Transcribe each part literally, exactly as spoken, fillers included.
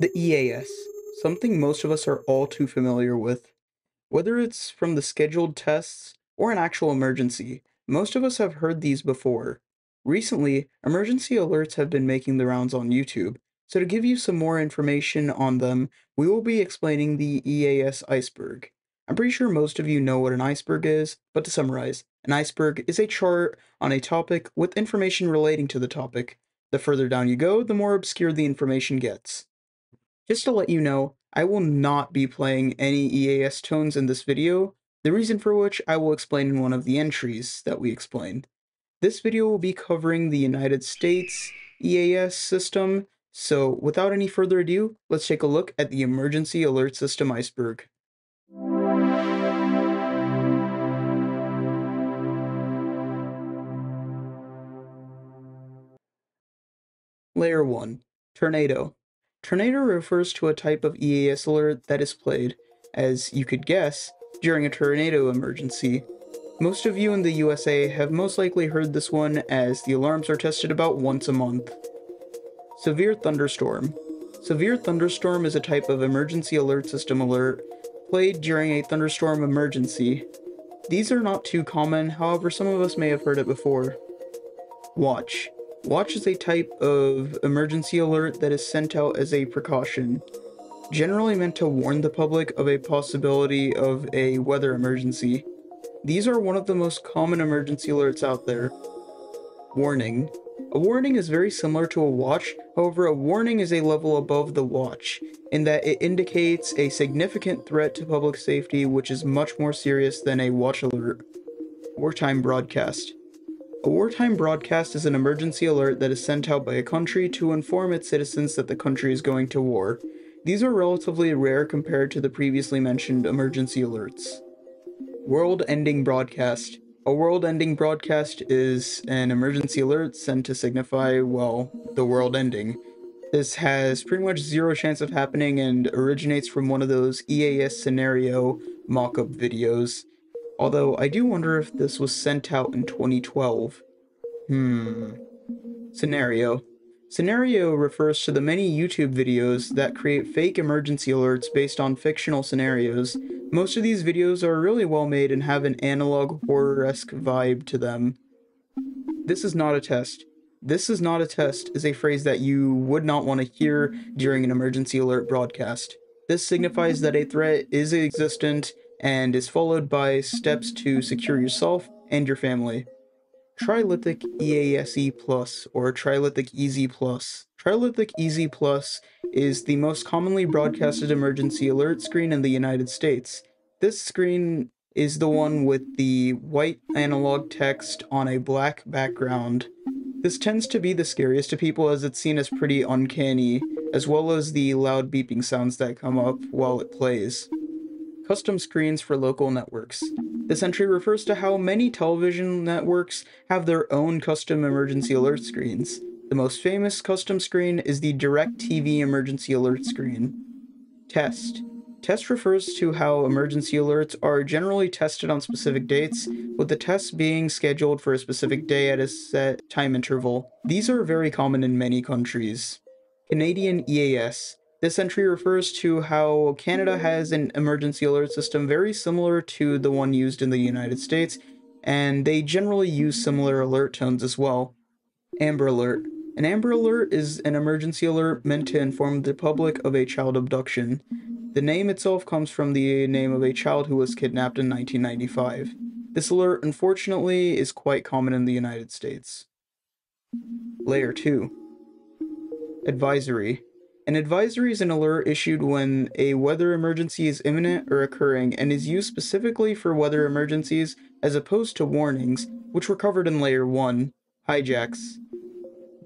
The E A S, something most of us are all too familiar with. Whether it's from the scheduled tests or an actual emergency, most of us have heard these before. Recently, emergency alerts have been making the rounds on YouTube, so to give you some more information on them, we will be explaining the E A S iceberg. I'm pretty sure most of you know what an iceberg is, but to summarize, an iceberg is a chart on a topic with information relating to the topic. The further down you go, the more obscure the information gets. Just to let you know, I will not be playing any E A S tones in this video, the reason for which I will explain in one of the entries that we explained. This video will be covering the United States E A S system, so without any further ado, let's take a look at the Emergency Alert System iceberg. Layer one. Tornado. Tornado refers to a type of E A S alert that is played, as you could guess, during a tornado emergency. Most of you in the U S A have most likely heard this one, as the alarms are tested about once a month. Severe thunderstorm. Severe thunderstorm is a type of emergency alert system alert played during a thunderstorm emergency. These are not too common, however some of us may have heard it before. Watch. Watch is a type of emergency alert that is sent out as a precaution, generally meant to warn the public of a possibility of a weather emergency. These are one of the most common emergency alerts out there. Warning. A warning is very similar to a watch, however a warning is a level above the watch, in that it indicates a significant threat to public safety, which is much more serious than a watch alert. Wartime broadcast. A wartime broadcast is an emergency alert that is sent out by a country to inform its citizens that the country is going to war. These are relatively rare compared to the previously mentioned emergency alerts. World-ending broadcast. A world-ending broadcast is an emergency alert sent to signify, well, the world ending. This has pretty much zero chance of happening and originates from one of those E A S scenario mock-up videos. Although, I do wonder if this was sent out in twenty twelve. Hmm. Scenario. Scenario refers to the many YouTube videos that create fake emergency alerts based on fictional scenarios. Most of these videos are really well made and have an analog horror-esque vibe to them. This is not a test. This is not a test is a phrase that you would not want to hear during an emergency alert broadcast. This signifies that a threat is existent and is followed by steps to secure yourself and your family. Trilithic EASy Plus, or Trilithic EASy Plus. Trilithic EASy Plus is the most commonly broadcasted emergency alert screen in the United States. This screen is the one with the white analog text on a black background. This tends to be the scariest to people, as it's seen as pretty uncanny, as well as the loud beeping sounds that come up while it plays. Custom screens for local networks. This entry refers to how many television networks have their own custom emergency alert screens. The most famous custom screen is the DirecTV emergency alert screen. Test. Test refers to how emergency alerts are generally tested on specific dates, with the tests being scheduled for a specific day at a set time interval. These are very common in many countries. Canadian E A S. This entry refers to how Canada has an emergency alert system very similar to the one used in the United States, and they generally use similar alert tones as well. Amber Alert. An Amber Alert is an emergency alert meant to inform the public of a child abduction. The name itself comes from the name of a child who was kidnapped in nineteen ninety-five. This alert, unfortunately, is quite common in the United States. Layer two. Advisory. An advisory is an alert issued when a weather emergency is imminent or occurring, and is used specifically for weather emergencies as opposed to warnings, which were covered in Layer one, hijacks.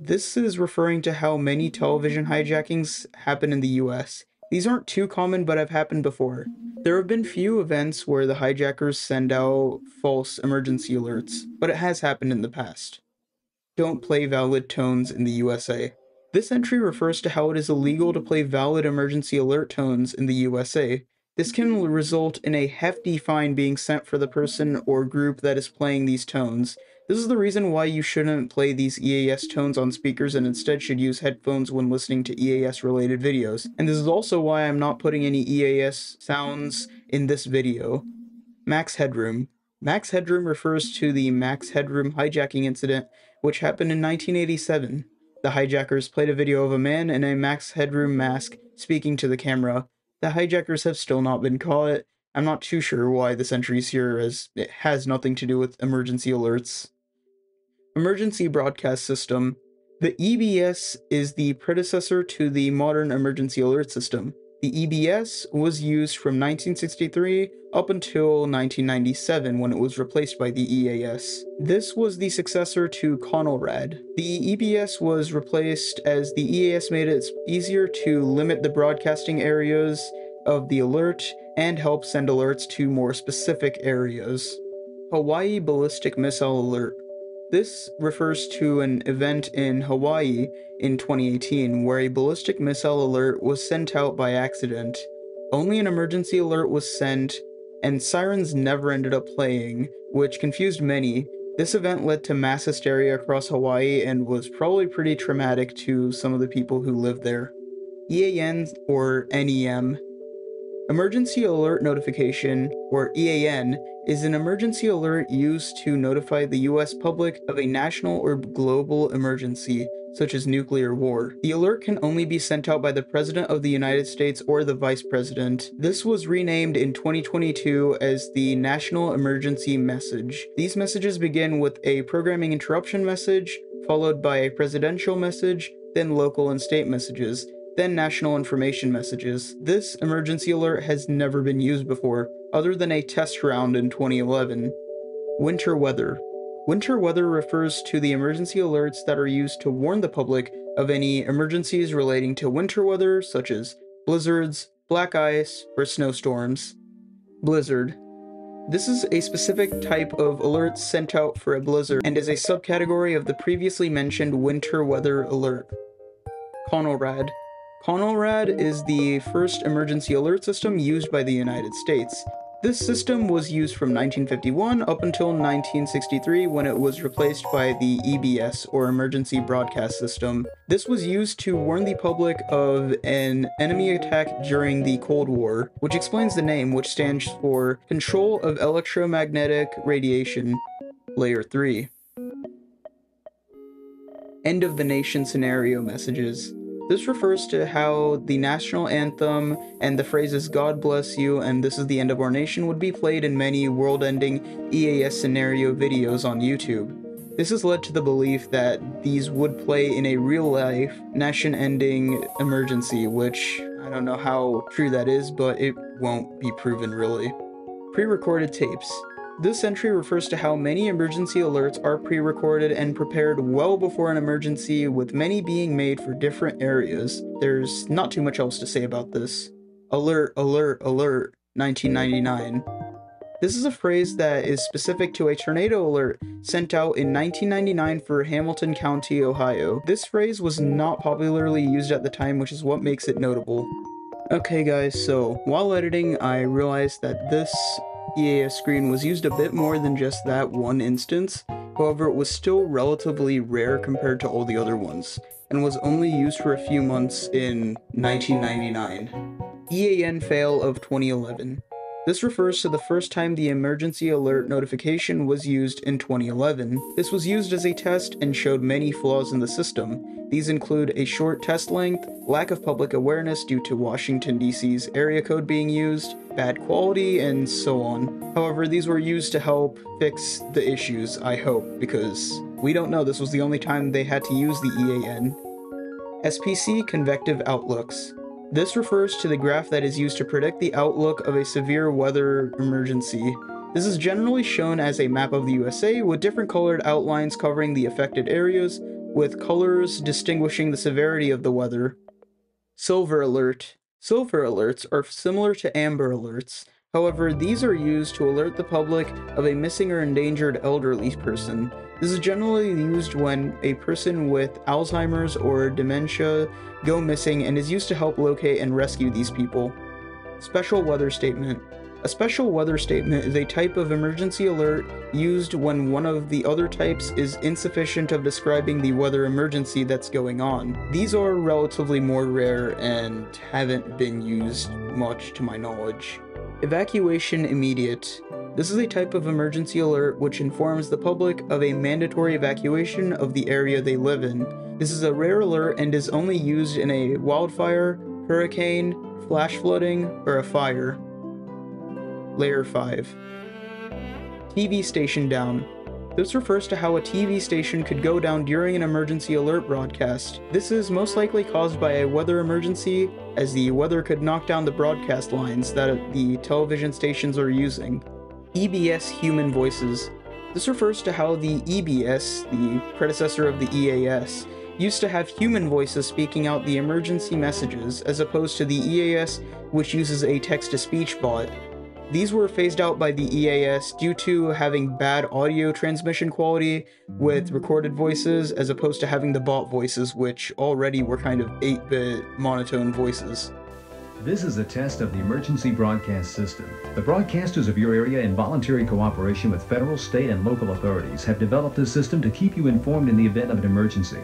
This is referring to how many television hijackings happen in the U S. These aren't too common, but have happened before. There have been few events where the hijackers send out false emergency alerts, but it has happened in the past. Don't play valid tones in the U S A. This entry refers to how it is illegal to play valid emergency alert tones in the U S A. This can result in a hefty fine being sent for the person or group that is playing these tones, This is the reason why you shouldn't play these E A S tones on speakers and instead should use headphones when listening to E A S related videos. And this is also why I'm not putting any E A S sounds in this video. Max Headroom. Max Headroom refers to the Max Headroom hijacking incident, which happened in nineteen eighty-seven. The hijackers played a video of a man in a Max Headroom mask speaking to the camera. The hijackers have still not been caught. I'm not too sure why this entry's here, as it has nothing to do with emergency alerts. Emergency Broadcast System. The E B S is the predecessor to the modern emergency alert system. The E B S was used from nineteen sixty-three up until nineteen ninety-seven, when it was replaced by the E A S. This was the successor to CONELRAD. The E B S was replaced as the E A S made it easier to limit the broadcasting areas of the alert and help send alerts to more specific areas. Hawaii Ballistic Missile Alert. This refers to an event in Hawaii in twenty eighteen where a ballistic missile alert was sent out by accident. Only an emergency alert was sent, and sirens never ended up playing, which confused many. This event led to mass hysteria across Hawaii and was probably pretty traumatic to some of the people who lived there. E A N or N E M. Emergency Alert Notification, or E A N, is an emergency alert used to notify the U S public of a national or global emergency, such as nuclear war. The alert can only be sent out by the President of the United States or the Vice President. This was renamed in twenty twenty-two as the National Emergency Message. These messages begin with a programming interruption message, followed by a presidential message, then local and state messages, then national information messages. This emergency alert has never been used before, other than a test round in twenty eleven. Winter Weather. Winter weather refers to the emergency alerts that are used to warn the public of any emergencies relating to winter weather, such as blizzards, black ice, or snowstorms. Blizzard. This is a specific type of alert sent out for a blizzard and is a subcategory of the previously mentioned winter weather alert. CONELRAD. CONELRAD is the first emergency alert system used by the United States. This system was used from nineteen fifty-one up until nineteen sixty-three, when it was replaced by the E B S, or Emergency Broadcast System. This was used to warn the public of an enemy attack during the Cold War, which explains the name, which stands for Control of Electromagnetic Radiation, Layer three. End of the Nation Scenario Messages. This refers to how the national anthem and the phrases "God bless you" and "this is the end of our nation" would be played in many world-ending E A S scenario videos on YouTube. This has led to the belief that these would play in a real-life, nation-ending emergency, which I don't know how true that is, but it won't be proven really. Pre-recorded tapes. This entry refers to how many emergency alerts are pre-recorded and prepared well before an emergency, with many being made for different areas. There's not too much else to say about this. Alert, alert, alert, nineteen ninety-nine. This is a phrase that is specific to a tornado alert sent out in nineteen ninety-nine for Hamilton County, Ohio. This phrase was not popularly used at the time, which is what makes it notable. Okay guys, so while editing, I realized that this E A S screen was used a bit more than just that one instance. However, it was still relatively rare compared to all the other ones, and was only used for a few months in nineteen ninety-nine. E A N fail of twenty eleven. This refers to the first time the emergency alert notification was used in twenty eleven. This was used as a test and showed many flaws in the system. These include a short test length, lack of public awareness due to Washington, D C's area code being used, bad quality, and so on. However, these were used to help fix the issues, I hope, because we don't know, this was the only time they had to use the E A N. S P C Convective Outlooks. This refers to the graph that is used to predict the outlook of a severe weather emergency. This is generally shown as a map of the U S A with different colored outlines covering the affected areas, with colors distinguishing the severity of the weather. Silver Alert. Silver alerts are similar to amber alerts. However, these are used to alert the public of a missing or endangered elderly person. This is generally used when a person with Alzheimer's or dementia go missing, and is used to help locate and rescue these people. Special Weather Statement. A special weather statement is a type of emergency alert used when one of the other types is insufficient of describing the weather emergency that's going on. These are relatively more rare and haven't been used much to my knowledge. Evacuation immediate. This is a type of emergency alert which informs the public of a mandatory evacuation of the area they live in. This is a rare alert and is only used in a wildfire, hurricane, flash flooding, or a fire. Layer five. T V station down. This refers to how a T V station could go down during an emergency alert broadcast. This is most likely caused by a weather emergency, as the weather could knock down the broadcast lines that the television stations are using. E B S human voices. This refers to how the E B S, the predecessor of the E A S, used to have human voices speaking out the emergency messages, as opposed to the E A S, which uses a text-to-speech bot. These were phased out by the E A S due to having bad audio transmission quality with recorded voices, as opposed to having the bot voices, which already were kind of eight bit monotone voices. This is a test of the emergency broadcast system. The broadcasters of your area, in voluntary cooperation with federal, state, and local authorities, have developed a system to keep you informed in the event of an emergency.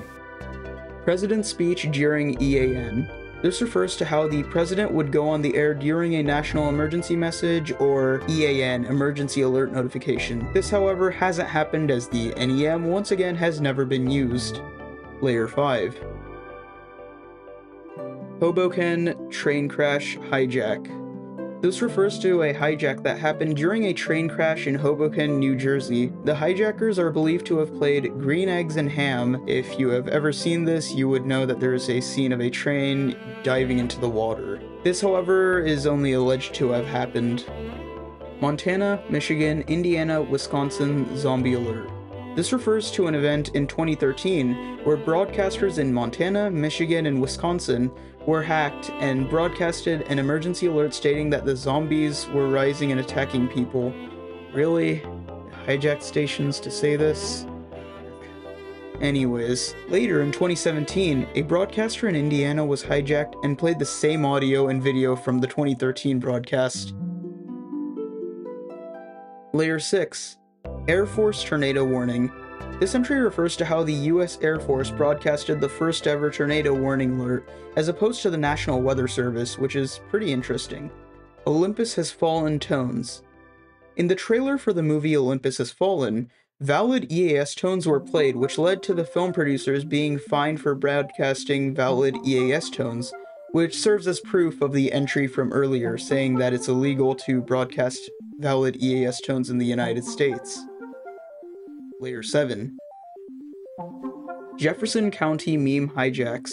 President's speech during E A N. This refers to how the president would go on the air during a national emergency message or E A N, emergency alert notification. This, however, hasn't happened, as the N E M once again has never been used. Layer five. Hoboken train crash hijack. This refers to a hijack that happened during a train crash in Hoboken, New Jersey. The hijackers are believed to have played green eggs and ham. If you have ever seen this, you would know that there is a scene of a train diving into the water. This, however, is only alleged to have happened. Montana, Michigan, Indiana, Wisconsin, zombie alert. This refers to an event in twenty thirteen where broadcasters in Montana, Michigan, and Wisconsin were hacked and broadcasted an emergency alert stating that the zombies were rising and attacking people. Really? Hijacked stations to say this? Anyways, later in twenty seventeen, a broadcaster in Indiana was hijacked and played the same audio and video from the twenty thirteen broadcast. Layer six. Air Force tornado warning. This entry refers to how the U S Air Force broadcasted the first ever tornado warning alert, as opposed to the National Weather Service, which is pretty interesting. Olympus Has Fallen tones. In the trailer for the movie Olympus Has Fallen, valid E A S tones were played, which led to the film producers being fined for broadcasting valid E A S tones, which serves as proof of the entry from earlier saying that it's illegal to broadcast valid E A S tones in the United States. Layer seven. Jefferson County meme hijacks.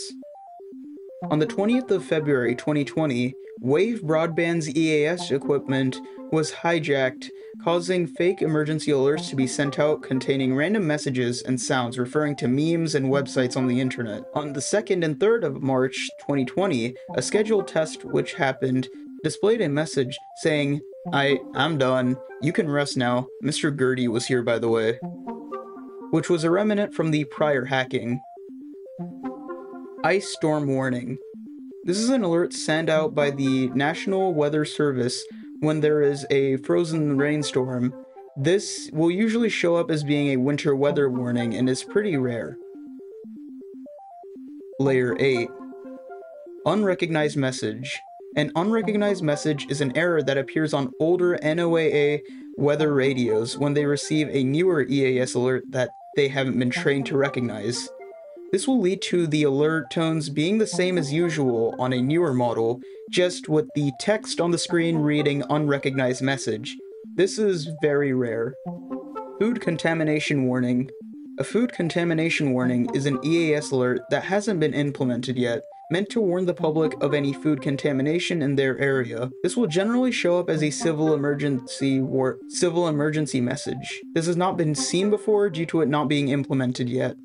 On the twentieth of February twenty twenty, Wave Broadband's E A S equipment was hijacked, causing fake emergency alerts to be sent out containing random messages and sounds referring to memes and websites on the internet. On the second and third of March twenty twenty, a scheduled test which happened displayed a message saying, I, I'm done. You can rest now. Mister Gertie was here, by the way. Which was a remnant from the prior hacking. Ice storm warning. This is an alert sent out by the National Weather Service when there is a frozen rainstorm. This will usually show up as being a winter weather warning and is pretty rare. Layer eight. Unrecognized message. An unrecognized message is an error that appears on older N O A A weather radios when they receive a newer E A S alert that they haven't been trained to recognize. This will lead to the alert tones being the same as usual on a newer model, just with the text on the screen reading unrecognized message. This is very rare. Food contamination warning. A food contamination warning is an E A S alert that hasn't been implemented yet, meant to warn the public of any food contamination in their area. This will generally show up as a civil emergency war- civil emergency message. This has not been seen before due to it not being implemented yet.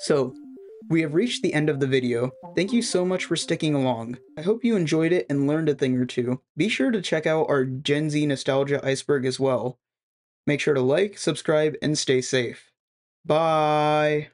So, we have reached the end of the video. Thank you so much for sticking along. I hope you enjoyed it and learned a thing or two. Be sure to check out our Gen Z Nostalgia Iceberg as well. Make sure to like, subscribe, and stay safe. Bye!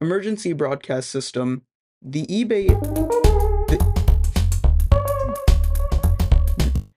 emergency broadcast system, the E B S...